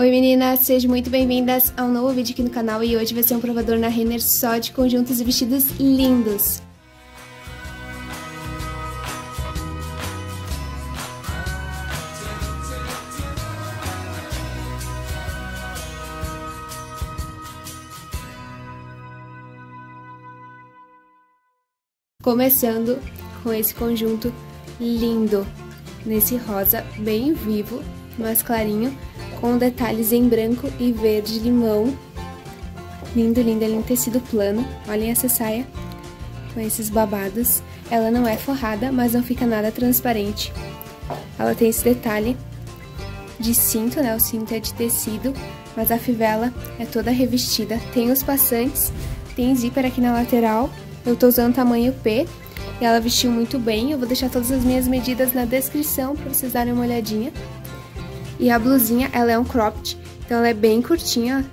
Oi meninas, sejam muito bem-vindas a um novo vídeo aqui no canal e hoje vai ser um provador na Renner só de conjuntos e vestidos lindos. Começando com esse conjunto lindo, nesse rosa bem vivo, mais clarinho, com detalhes em branco e verde limão. Lindo, lindo, ela é em tecido plano. Olhem essa saia com esses babados. Ela não é forrada, mas não fica nada transparente. Ela tem esse detalhe de cinto, né? O cinto é de tecido, mas a fivela é toda revestida. Tem os passantes, tem zíper aqui na lateral. Eu tô usando tamanho P e ela vestiu muito bem. Eu vou deixar todas as minhas medidas na descrição para vocês darem uma olhadinha. E a blusinha, ela é um cropped, então ela é bem curtinha.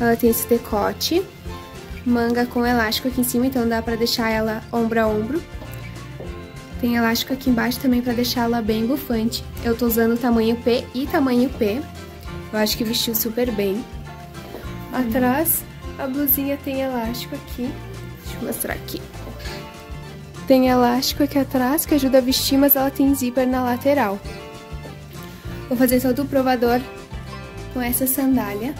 Ela tem esse decote, manga com elástico aqui em cima, então dá pra deixar ela ombro a ombro. Tem elástico aqui embaixo também pra deixar ela bem bufante. Eu tô usando tamanho P e tamanho P. Eu acho que vestiu super bem. Atrás, a blusinha tem elástico aqui. Deixa eu mostrar aqui. Tem elástico aqui atrás que ajuda a vestir, mas ela tem zíper na lateral. Vou fazer todo o provador com essa sandália,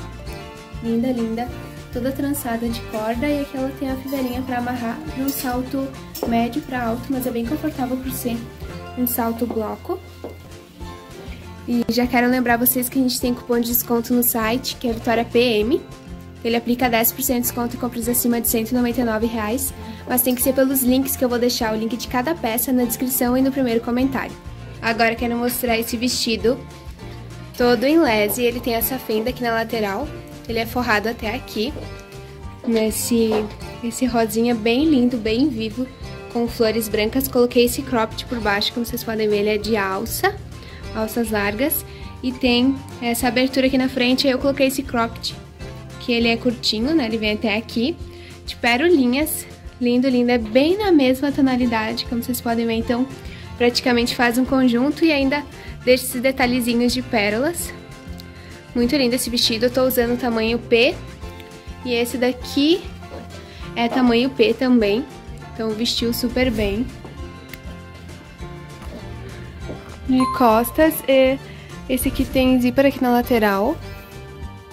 linda, linda, toda trançada de corda, e aqui ela tem a fivelinha para amarrar num salto médio para alto, mas é bem confortável por ser um salto bloco. E já quero lembrar vocês que a gente tem cupom de desconto no site, que é Vitória PM. Ele aplica 10% de desconto em compras acima de R$199, mas tem que ser pelos links que eu vou deixar o link de cada peça na descrição e no primeiro comentário. Agora quero mostrar esse vestido todo em lese. Ele tem essa fenda aqui na lateral, ele é forrado até aqui, nesse rosinha bem lindo, bem vivo, com flores brancas. Coloquei esse cropped por baixo, como vocês podem ver, ele é de alças largas, e tem essa abertura aqui na frente. Eu coloquei esse cropped, que ele é curtinho, né, ele vem até aqui, de perolinhas, lindo, lindo, é bem na mesma tonalidade, como vocês podem ver, então praticamente faz um conjunto e ainda deixa esses detalhezinhos de pérolas. Muito lindo esse vestido, eu tô usando tamanho P. E esse daqui é tamanho P também, então vestiu super bem. De costas, esse aqui tem zíper aqui na lateral,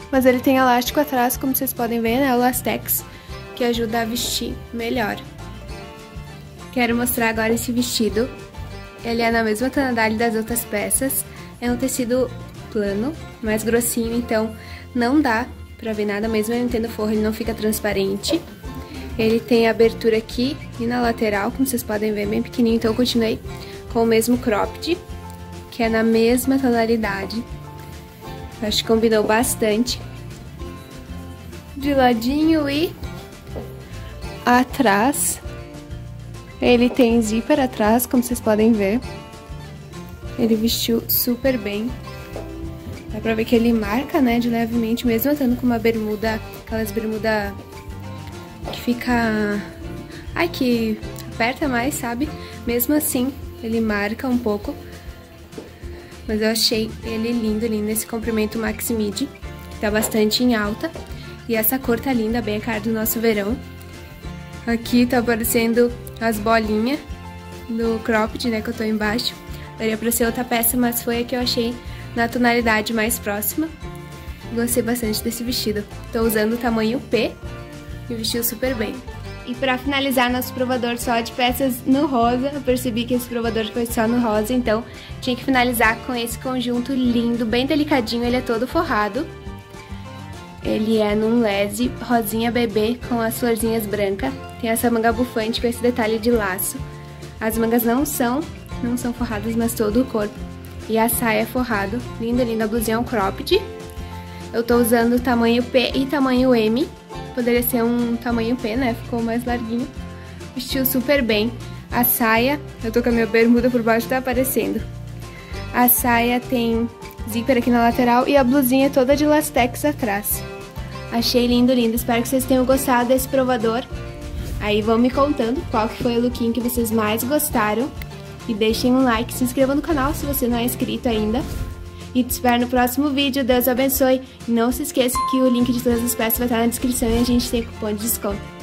mas ele tem elástico atrás, como vocês podem ver, né? O Lastex, que ajuda a vestir melhor. Quero mostrar agora esse vestido. Ele é na mesma tonalidade das outras peças, é um tecido plano, mais grossinho, então não dá pra ver nada, mesmo ele não tendo forro, ele não fica transparente. Ele tem abertura aqui e na lateral, como vocês podem ver, bem pequenininho, então eu continuei com o mesmo cropped, que é na mesma tonalidade. Eu acho que combinou bastante. De ladinho e atrás. Ele tem zíper atrás, como vocês podem ver. Ele vestiu super bem. Dá pra ver que ele marca, né, de levemente, mesmo estando com uma bermuda, aquelas bermuda que fica... Ai, que aperta mais, sabe? Mesmo assim, ele marca um pouco. Mas eu achei ele lindo, lindo, esse comprimento maxi midi, que tá bastante em alta. E essa cor tá linda, bem a cara do nosso verão. Aqui tá aparecendo as bolinhas do cropped, né, que eu tô embaixo. Daria pra ser outra peça, mas foi a que eu achei na tonalidade mais próxima. Gostei bastante desse vestido. Tô usando o tamanho P e vestiu super bem. E pra finalizar nosso provador só de peças no rosa, eu percebi que esse provador foi só no rosa, então tinha que finalizar com esse conjunto lindo, bem delicadinho, ele é todo forrado. Ele é num lese rosinha bebê com as florzinhas brancas. Tem essa manga bufante com esse detalhe de laço. As mangas não são forradas, mas todo o corpo. E a saia é forrado. Linda, linda. A blusinha é um cropped. Eu tô usando tamanho P e tamanho M. Poderia ser um tamanho P, né? Ficou mais larguinho. Vestiu super bem. A saia... Eu tô com a minha bermuda por baixo, tá aparecendo. A saia tem zíper aqui na lateral e a blusinha é toda de lastex atrás. Achei lindo, lindo. Espero que vocês tenham gostado desse provador. Aí vão me contando qual que foi o lookinho que vocês mais gostaram. E deixem um like, se inscrevam no canal se você não é inscrito ainda. e te espero no próximo vídeo. Deus abençoe. E não se esqueça que o link de todas as peças vai estar na descrição e a gente tem cupom de desconto.